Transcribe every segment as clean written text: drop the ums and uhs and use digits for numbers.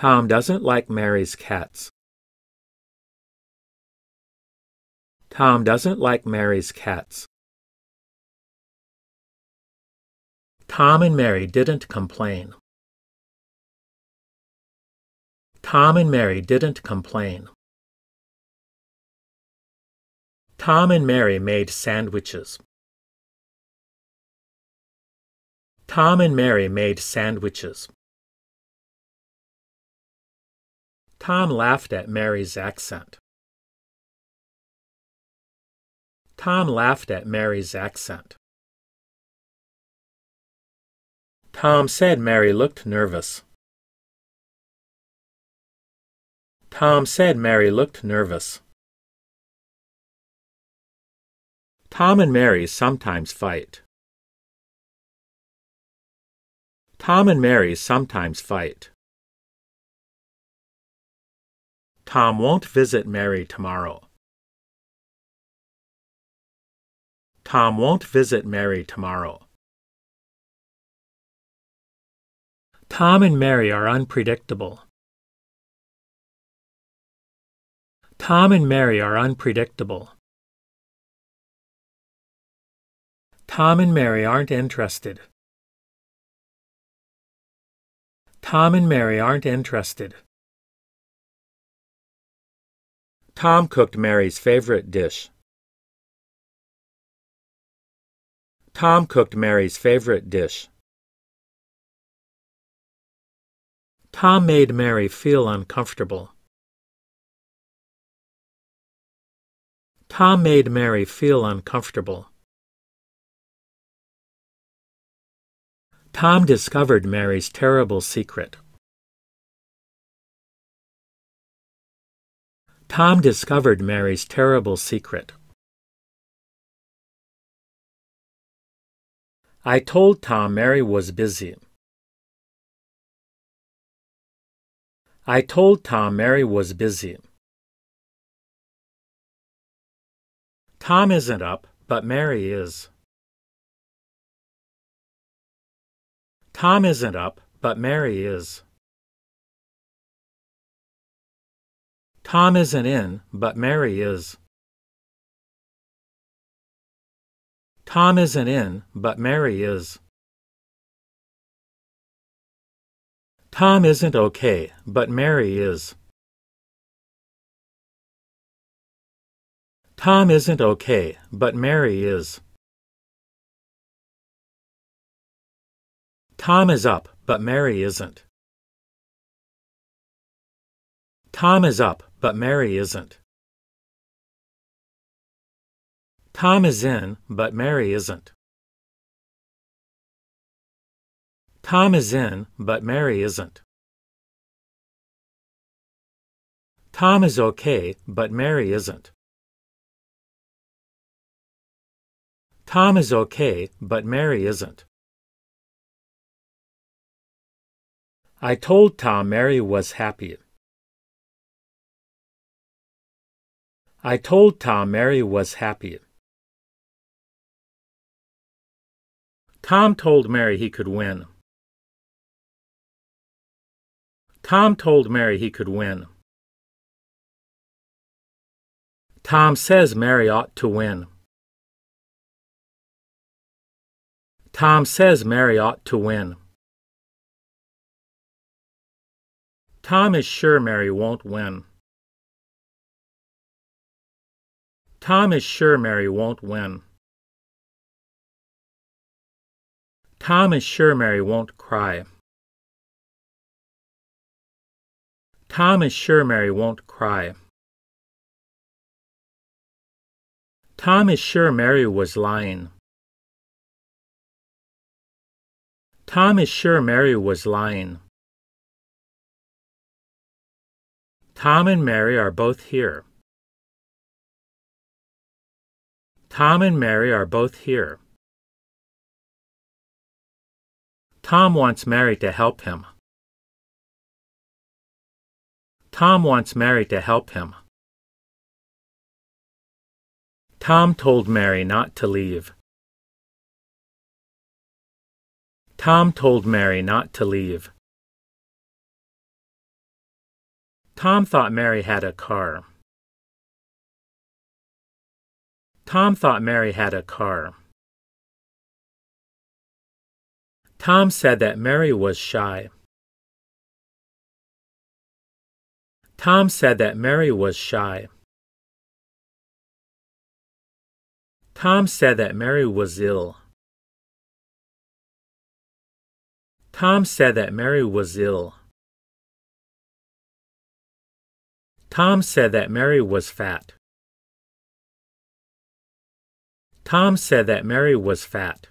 Tom doesn't like Mary's cats. Tom doesn't like Mary's cats. Tom and Mary didn't complain. Tom and Mary didn't complain. Tom and Mary made sandwiches. Tom and Mary made sandwiches. Tom laughed at Mary's accent. Tom laughed at Mary's accent. Tom said Mary looked nervous. Tom said Mary looked nervous. Tom and Mary sometimes fight. Tom and Mary sometimes fight. Tom won't visit Mary tomorrow. Tom won't visit Mary tomorrow. Tom and Mary are unpredictable. Tom and Mary are unpredictable. Tom and Mary aren't interested. Tom and Mary aren't interested. Tom cooked Mary's favorite dish. Tom cooked Mary's favorite dish. Tom made Mary feel uncomfortable. Tom made Mary feel uncomfortable. Tom discovered Mary's terrible secret. Tom discovered Mary's terrible secret. I told Tom Mary was busy. I told Tom Mary was busy. Tom isn't up, but Mary is. Tom isn't up, but Mary is. Tom isn't in, but Mary is. Tom isn't in, but Mary is. Tom isn't okay, but Mary is. Tom isn't okay, but Mary is. Tom is up, but Mary isn't. Tom is up, but Mary isn't. Tom is in, but Mary isn't. Tom is in, but Mary isn't. Tom is okay, but Mary isn't. Tom is okay, but Mary isn't. I told Tom Mary was happy. I told Tom Mary was happy. Tom told Mary he could win. Tom told Mary he could win. Tom says Mary ought to win. Tom says Mary ought to win. Tom is sure Mary won't win. Tom is sure Mary won't win. Tom is sure Mary won't cry. Tom is sure Mary won't cry. Tom is sure Mary was lying. Tom is sure Mary was lying. Tom and Mary are both here. Tom and Mary are both here. Tom wants Mary to help him. Tom wants Mary to help him. Tom told Mary not to leave. Tom told Mary not to leave. Tom thought Mary had a car. Tom thought Mary had a car. Tom said that Mary was shy. Tom said that Mary was shy. Tom said that Mary was ill. Tom said that Mary was ill. Tom said that Mary was fat. Tom said that Mary was fat.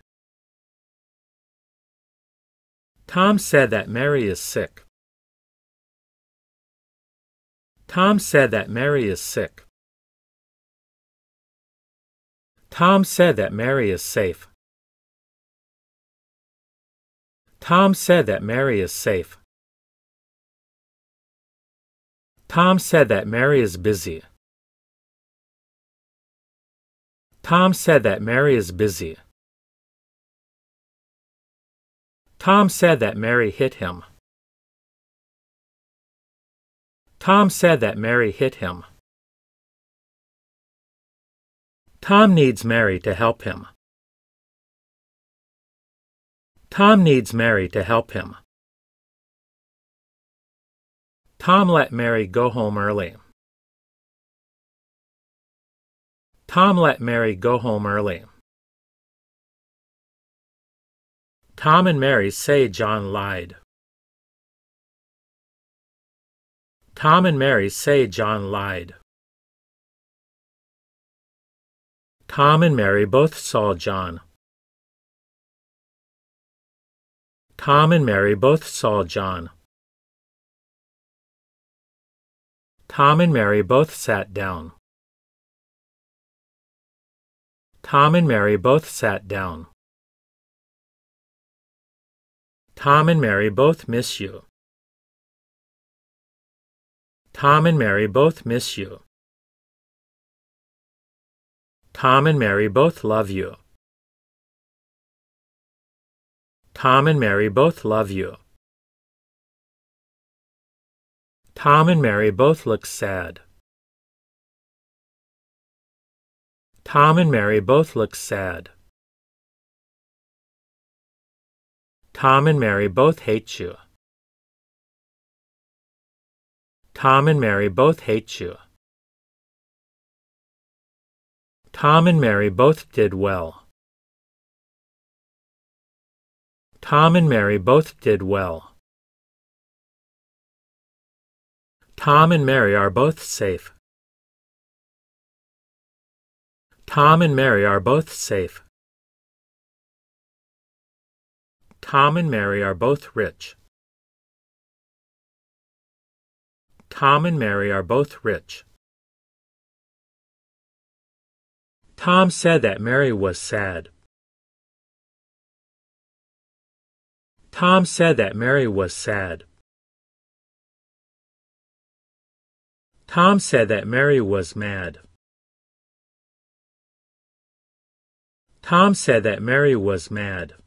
Tom said that Mary is sick. Tom said that Mary is sick. Tom said that Mary is safe. Tom said that Mary is safe. Tom said that Mary is busy. Tom said that Mary is busy. Tom said that Mary hit him. Tom said that Mary hit him. Tom needs Mary to help him. Tom needs Mary to help him. Tom let Mary go home early. Tom let Mary go home early. Tom and Mary say John lied. Tom and Mary say John lied. Tom and Mary both saw John. Tom and Mary both saw John. Tom and Mary both sat down. Tom and Mary both sat down. Tom and Mary both miss you. Tom and Mary both miss you. Tom and Mary both love you. Tom and Mary both love you. Tom and Mary both look sad. Tom and Mary both look sad. Tom and Mary both hate you. Tom and Mary both hate you. Tom and Mary both did well. Tom and Mary both did well. Tom and Mary are both safe. Tom and Mary are both safe. Tom and Mary are both rich. Tom and Mary are both rich. Tom said that Mary was sad. Tom said that Mary was sad. Tom said that Mary was mad. Tom said that Mary was mad.